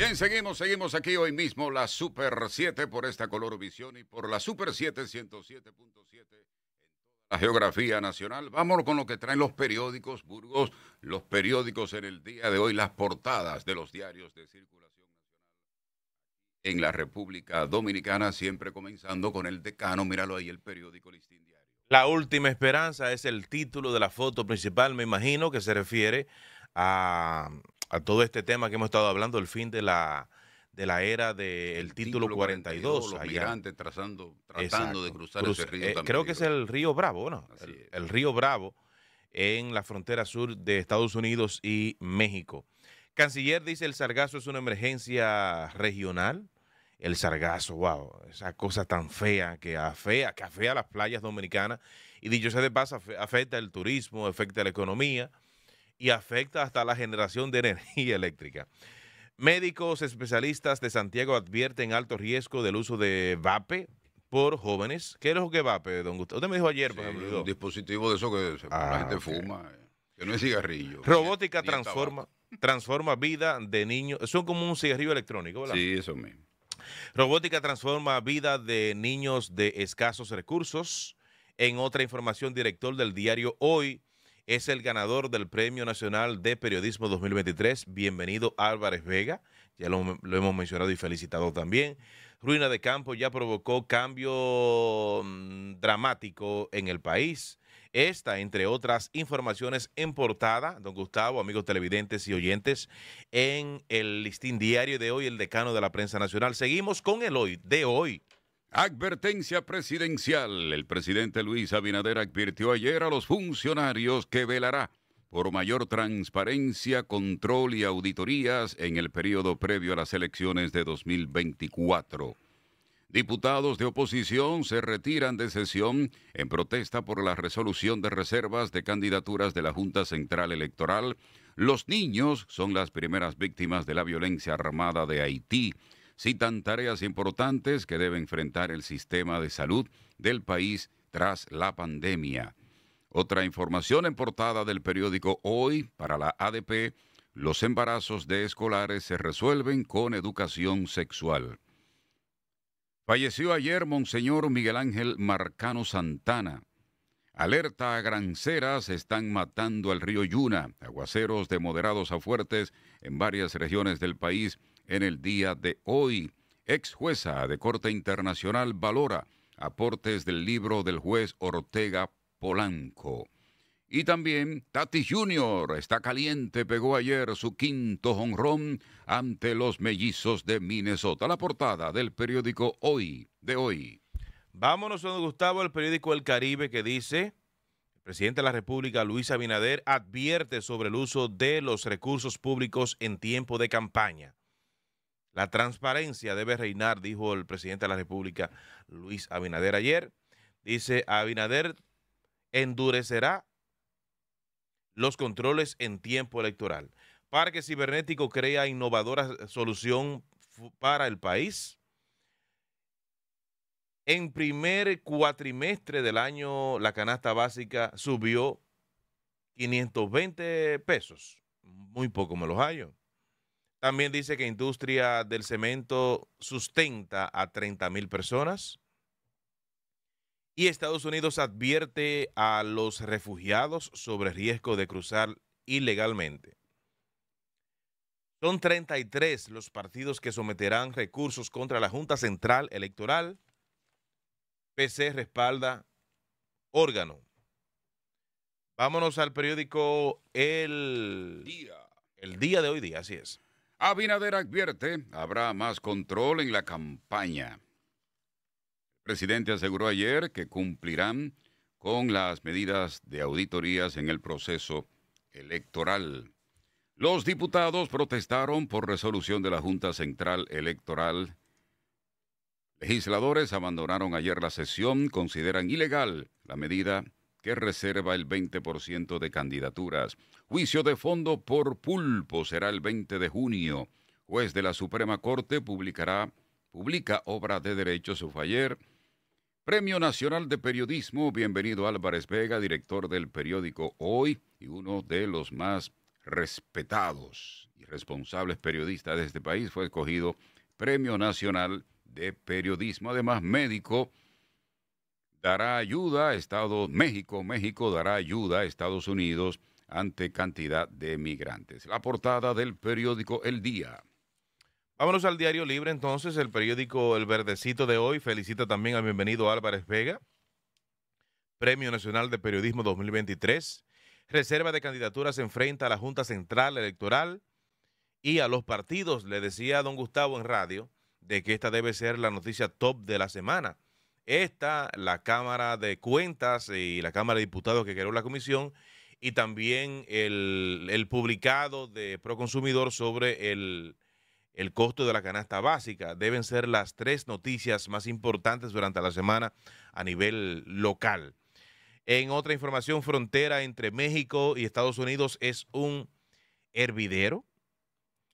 Bien, seguimos aquí hoy mismo, la Super 7 por esta Color Visión y por la Super 7, 107.7 en toda la geografía nacional. Vámonos con lo que traen los periódicos, Burgos, los periódicos en el día de hoy, las portadas de los diarios de circulación nacional en la República Dominicana, siempre comenzando con el decano, míralo ahí, el periódico Listín Diario. La última esperanza es el título de la foto principal, me imagino que se refiere a todo este tema que hemos estado hablando, el fin de la era del título 42. Los migrantes tratando de cruzar ese río. Creo que es el río Bravo, ¿no? El río Bravo en la frontera sur de Estados Unidos y México. Canciller dice el sargazo es una emergencia regional. El sargazo, wow, esa cosa tan fea que afea las playas dominicanas y dicho sea de paso, afecta el turismo, afecta la economía y afecta hasta la generación de energía eléctrica. Médicos especialistas de Santiago advierten alto riesgo del uso de vape por jóvenes. ¿Qué es lo que vape, don Gustavo? Usted me dijo ayer, por ejemplo. Sí, un dispositivo de eso que la gente fuma, que no es cigarrillo. Robótica transforma vida de niños. Son como un cigarrillo electrónico, ¿verdad? Sí, eso mismo. Robótica transforma vida de niños de escasos recursos. En otra información, director del diario Hoy, es el ganador del Premio Nacional de Periodismo 2023, Bienvenido Álvarez Vega, ya lo hemos mencionado y felicitado también. Ruina de campo ya provocó cambio dramático en el país. Esta, entre otras informaciones en portada, don Gustavo, amigos televidentes y oyentes, en el Listín Diario de hoy, el decano de la prensa nacional. Seguimos con el Hoy de hoy. Advertencia presidencial. El presidente Luis Abinader advirtió ayer a los funcionarios que velará por mayor transparencia, control y auditorías en el periodo previo a las elecciones de 2024. Diputados de oposición se retiran de sesión en protesta por la resolución de reservas de candidaturas de la Junta Central Electoral. Los niños son las primeras víctimas de la violencia armada de Haití. Citan tareas importantes que debe enfrentar el sistema de salud del país tras la pandemia. Otra información en portada del periódico Hoy para la ADP, los embarazos de escolares se resuelven con educación sexual. Falleció ayer Monseñor Miguel Ángel Marcano Santana. Alerta a granceras, están matando al río Yuna. Aguaceros de moderados a fuertes en varias regiones del país. En el día de hoy, ex jueza de Corte Internacional valora aportes del libro del juez Ortega Polanco. Y también Tatis Jr. está caliente, pegó ayer su quinto jonrón ante los mellizos de Minnesota. La portada del periódico Hoy de hoy. Vámonos, don Gustavo, al periódico El Caribe que dice: el presidente de la República, Luis Abinader, advierte sobre el uso de los recursos públicos en tiempo de campaña. La transparencia debe reinar, dijo el presidente de la República, Luis Abinader, ayer. Dice, Abinader endurecerá los controles en tiempo electoral. Parque Cibernético crea innovadora solución para el país. En primer cuatrimestre del año, la canasta básica subió 520 pesos. Muy poco me los hallo. También dice que industria del cemento sustenta a 30,000 personas. Y Estados Unidos advierte a los refugiados sobre riesgo de cruzar ilegalmente. Son 33 los partidos que someterán recursos contra la Junta Central Electoral. PC respalda órgano. Vámonos al periódico El Día de hoy día, así es. Abinader advierte, habrá más control en la campaña. El presidente aseguró ayer que cumplirán con las medidas de auditorías en el proceso electoral. Los diputados protestaron por resolución de la Junta Central Electoral. Legisladores abandonaron ayer la sesión, consideran ilegal la medida que reserva el 20% de candidaturas. Juicio de fondo por pulpo será el 20 de junio. Juez de la Suprema Corte publica obra de derecho, su ayer. Premio Nacional de Periodismo, Bienvenido Álvarez Vega, director del periódico Hoy y uno de los más respetados y responsables periodistas de este país, fue escogido Premio Nacional de Periodismo. Además, médico dará ayuda a Estados México. México dará ayuda a Estados Unidos ante cantidad de migrantes. La portada del periódico El Día. Vámonos al Diario Libre, entonces. El periódico El Verdecito de hoy felicita también al Bienvenido Álvarez Vega. Premio Nacional de Periodismo 2023. Reserva de candidaturas enfrenta a la Junta Central Electoral y a los partidos. Le decía a don Gustavo en radio de que esta debe ser la noticia top de la semana. Esta, la Cámara de Cuentas y la Cámara de Diputados que creó la comisión, y también el publicado de Proconsumidor sobre el costo de la canasta básica. Deben ser las tres noticias más importantes durante la semana a nivel local. En otra información, frontera entre México y Estados Unidos es un hervidero.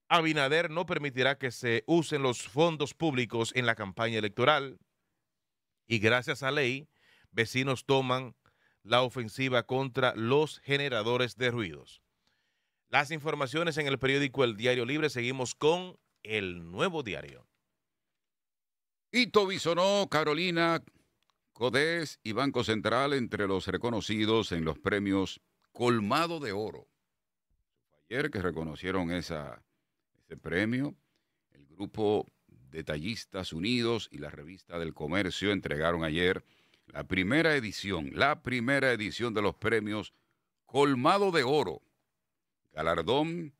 Abinader no permitirá que se usen los fondos públicos en la campaña electoral. Y gracias a ley, vecinos toman la ofensiva contra los generadores de ruidos. Las informaciones en el periódico El Diario Libre. Seguimos con El Nuevo Diario. Hito Bisonó, Carolina, Codés y Banco Central entre los reconocidos en los premios Colmado de Oro. Ayer que reconocieron ese premio, el grupo Detallistas Unidos y la Revista del Comercio entregaron ayer la primera edición de los premios Colmado de Oro, galardón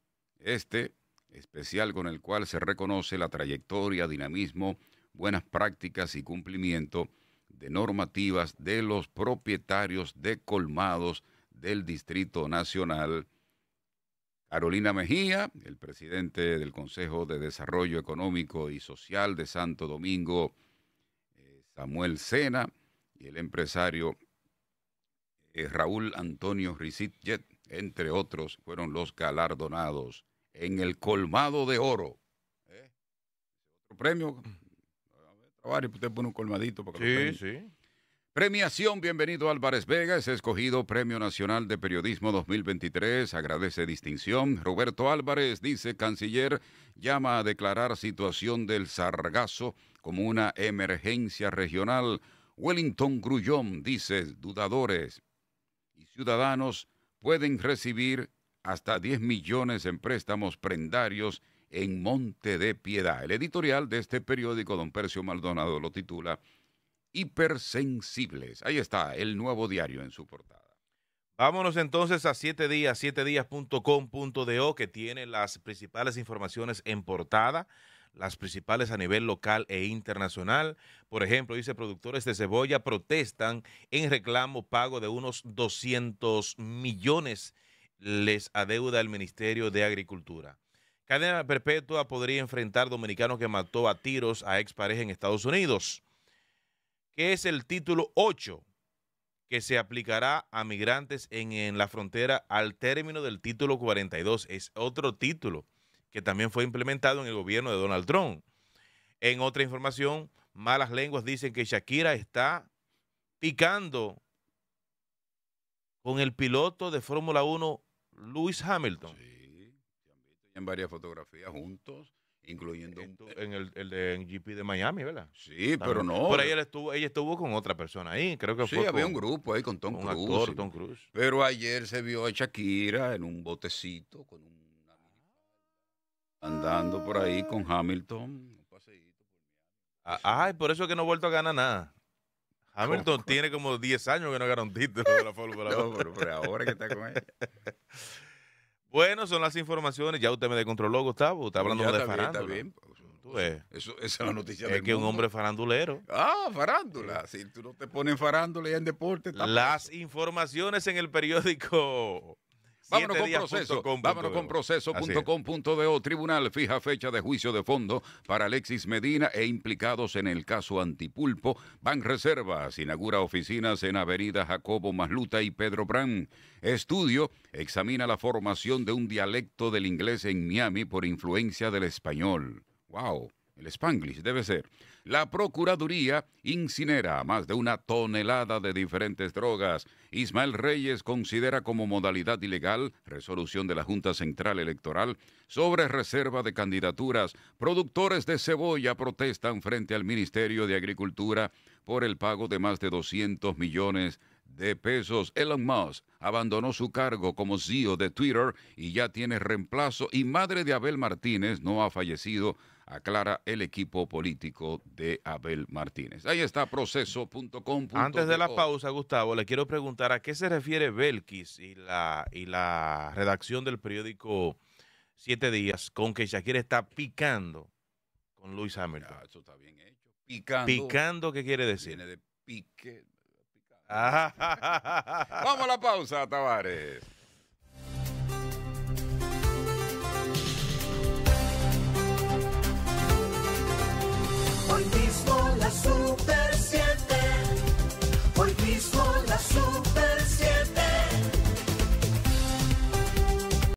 especial con el cual se reconoce la trayectoria, dinamismo, buenas prácticas y cumplimiento de normativas de los propietarios de colmados del Distrito Nacional. Carolina Mejía, el presidente del Consejo de Desarrollo Económico y Social de Santo Domingo, Samuel Sena, y el empresario Raúl Antonio Rizitjet, entre otros, fueron los galardonados en el Colmado de Oro. Otro premio. Usted pone un colmadito para que sí, lo sí. Premiación Bienvenido Álvarez Vega es escogido Premio Nacional de Periodismo 2023. Agradece distinción. Roberto Álvarez dice: Canciller llama a declarar situación del sargazo como una emergencia regional. Wellington Grullón dice: dudadores y ciudadanos pueden recibir hasta 10 millones en préstamos prendarios en Monte de Piedad. El editorial de este periódico, don Percio Maldonado, lo titula Hipersensibles. Ahí está El Nuevo Diario en su portada. Vámonos entonces a 7Días, 7días.com.do, que tiene las principales informaciones en portada, las principales a nivel local e internacional. Por ejemplo, dice: productores de cebolla protestan en reclamo pago de unos 200 millones les adeuda el Ministerio de Agricultura. Cadena perpetua podría enfrentar dominicano que mató a tiros a expareja en Estados Unidos. ¿Qué es el título 8 que se aplicará a migrantes en la frontera al término del título 42? Es otro título que también fue implementado en el gobierno de Donald Trump. En otra información, malas lenguas dicen que Shakira está picando con el piloto de Fórmula 1, Lewis Hamilton. Sí, se han visto ya en varias fotografías juntos, incluyendo el GP de Miami, ¿verdad? Sí, también, pero no. Pero ella estuvo con otra persona ahí, creo que sí, fue. Sí, había un grupo ahí con Tom Cruise. Tom Cruise. Pero ayer se vio a Shakira en un botecito con un andando por ahí con Hamilton. Ay, por eso es que no ha vuelto a ganar nada. Hamilton tiene como 10 años que no gana un título de la Fórmula 1. No, pero ahora que está con ella. Bueno, son las informaciones. Ya usted me descontroló, Gustavo. Está hablando de farándula. Está bien. Esa es la noticia. Es que un hombre farandulero. Ah, farándula. Si tú no te pones en farándula y en deporte. Las informaciones en el periódico. Vámonos con proceso. Vámonos con proceso.com.do. Tribunal fija fecha de juicio de fondo para Alexis Medina e implicados en el caso Antipulpo. Banreservas inaugura oficinas en Avenida Jacobo Masluta y Pedro Brand. Estudio examina la formación de un dialecto del inglés en Miami por influencia del español. Wow. El spanglish debe ser. La Procuraduría incinera más de 1 tonelada de diferentes drogas. Ismael Reyes considera como modalidad ilegal resolución de la Junta Central Electoral sobre reserva de candidaturas. Productores de cebolla protestan frente al Ministerio de Agricultura por el pago de más de 200 millones de pesos. Elon Musk abandonó su cargo como CEO de Twitter y ya tiene reemplazo. Y madre de Abel Martínez no ha fallecido, aclara el equipo político de Abel Martínez. Ahí está proceso.com. Antes de la pausa, Gustavo, le quiero preguntar a qué se refiere Belkis y la redacción del periódico 7 Días con que Shakira está picando con Lewis Hamilton. Ya, eso está bien hecho. Picando. Picando, ¿qué quiere decir? Viene de pique. Vamos a la pausa, Tavares.